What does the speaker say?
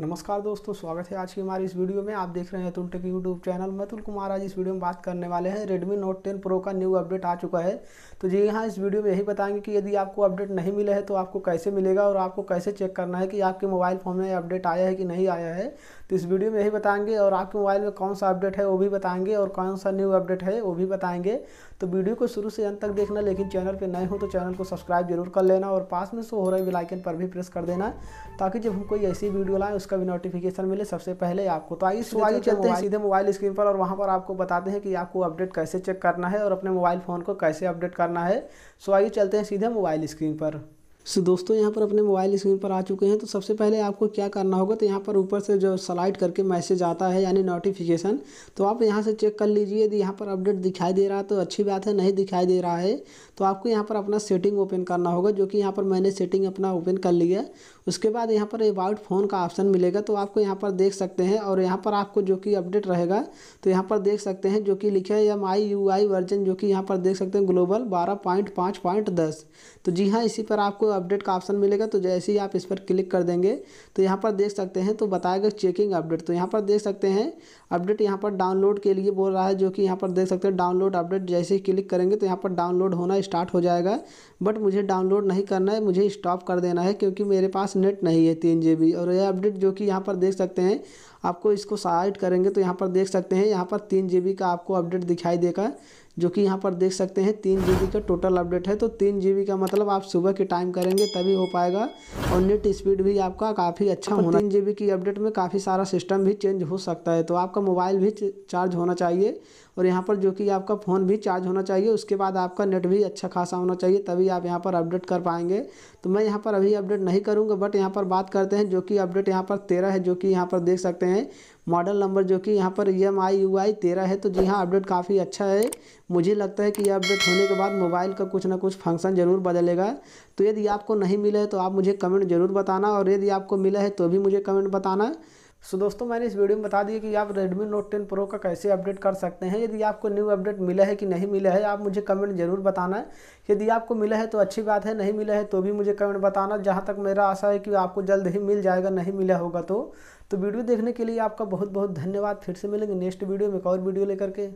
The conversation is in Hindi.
नमस्कार दोस्तों, स्वागत है आज की हमारी इस वीडियो में। आप देख रहे हैं अतुल टेक यूट्यूब चैनल में अतुल कुमार। आज इस वीडियो में बात करने वाले हैं Redmi Note 10 Pro का न्यू अपडेट आ चुका है। तो जी हाँ, इस वीडियो में यही बताएंगे कि यदि आपको अपडेट नहीं मिले है तो आपको कैसे मिलेगा और आपको कैसे चेक करना है कि आपके मोबाइल फ़ोन में अपडेट आया है कि नहीं आया है। तो इस वीडियो में यही बताएंगे और आपके मोबाइल में कौन सा अपडेट है वो भी बताएंगे और कौन सा न्यू अपडेट है वो भी बताएंगे। तो वीडियो को शुरू से अंत तक देखना, लेकिन चैनल पर नए हो तो चैनल को सब्सक्राइब जरूर कर लेना और पास में शो हो रहे बेल आइकन पर भी प्रेस कर देना ताकि जब हम कोई ऐसी वीडियो लाएँ उसका भी नोटिफिकेशन मिले सबसे पहले आपको। तो आइए चलते हैं सीधे मोबाइल स्क्रीन पर और वहाँ पर आपको बताते हैं कि आपको अपडेट कैसे चेक करना है और अपने मोबाइल फ़ोन को कैसे अपडेट करना है। सो आइए चलते हैं सीधे मोबाइल स्क्रीन पर। सो दोस्तों, यहाँ पर अपने मोबाइल स्क्रीन पर आ चुके हैं। तो सबसे पहले आपको क्या करना होगा, तो यहाँ पर ऊपर से जो स्लाइड करके मैसेज आता है यानी नोटिफिकेशन, तो आप यहाँ से चेक कर लीजिए। यदि यहाँ पर अपडेट दिखाई दे रहा है तो अच्छी बात है, नहीं दिखाई दे रहा है तो आपको यहाँ पर अपना सेटिंग ओपन करना होगा, जो कि यहाँ पर मैंने सेटिंग अपना ओपन कर लिया। उसके बाद यहाँ पर अबाउट फ़ोन का ऑप्शन मिलेगा, तो आपको यहाँ पर देख सकते हैं और यहाँ पर आपको जो कि अपडेट रहेगा तो यहाँ पर देख सकते हैं जो कि लिखा है MIUI वर्जन, जो कि यहाँ पर देख सकते हैं ग्लोबल 12.5.10। तो जी हाँ, इसी पर आपको अपडेट का ऑप्शन मिलेगा। तो जैसे ही आप इस पर क्लिक कर देंगे तो यहाँ पर देख सकते हैं तो बताएगा चेकिंग अपडेट। तो यहाँ पर देख सकते हैं अपडेट यहाँ पर डाउनलोड के लिए बोल रहा है, जो कि यहाँ पर देख सकते हैं डाउनलोड अपडेट। जैसे ही क्लिक करेंगे तो यहाँ पर डाउनलोड होना स्टार्ट हो जाएगा, बट मुझे डाउनलोड नहीं करना है, मुझे स्टॉप कर देना है क्योंकि मेरे पास नेट नहीं है 3 GB। और यह अपडेट जो कि यहाँ पर देख सकते हैं, आपको इसको साइड करेंगे तो यहाँ पर देख सकते हैं यहाँ पर 3 GB का आपको अपडेट दिखाई देगा, जो कि यहाँ पर देख सकते हैं 3 GB का टोटल अपडेट है। तो 3 GB का मतलब आप सुबह के टाइम करेंगे तभी हो पाएगा और नेट स्पीड भी आपका काफ़ी अच्छा होना। 3 GB की अपडेट में काफ़ी सारा सिस्टम भी चेंज हो सकता है, तो आपका मोबाइल भी चार्ज होना चाहिए और यहाँ पर जो कि आपका फ़ोन भी चार्ज होना चाहिए। उसके बाद आपका नेट भी अच्छा खासा होना चाहिए, तभी आप यहाँ पर अपडेट कर पाएंगे। तो मैं यहाँ पर अभी अपडेट नहीं करूँगा, बट यहाँ पर बात करते हैं जो कि अपडेट यहाँ पर 13 है, जो कि यहाँ पर देख सकते हैं मॉडल नंबर जो कि यहाँ पर MIUI 13 है। तो जी हाँ, अपडेट काफ़ी अच्छा है। मुझे लगता है कि यह अपडेट होने के बाद मोबाइल का कुछ ना कुछ फंक्शन ज़रूर बदलेगा। तो यदि आपको नहीं मिला है तो आप मुझे कमेंट ज़रूर बताना और यदि आपको मिला है तो भी मुझे कमेंट बताना। सो दोस्तों, मैंने इस वीडियो में बता दिया कि आप Redmi Note 10 Pro का कैसे अपडेट कर सकते हैं। यदि आपको न्यू अपडेट मिला है कि नहीं मिला है आप मुझे कमेंट जरूर बताना। यदि आपको मिला है तो अच्छी बात है, नहीं मिला है तो भी मुझे कमेंट बताना। जहां तक मेरा आशा है कि आपको जल्द ही मिल जाएगा, नहीं मिला होगा तो। वीडियो देखने के लिए आपका बहुत बहुत धन्यवाद। फिर से मिलेंगे नेक्स्ट वीडियो में एक और वीडियो लेकर के।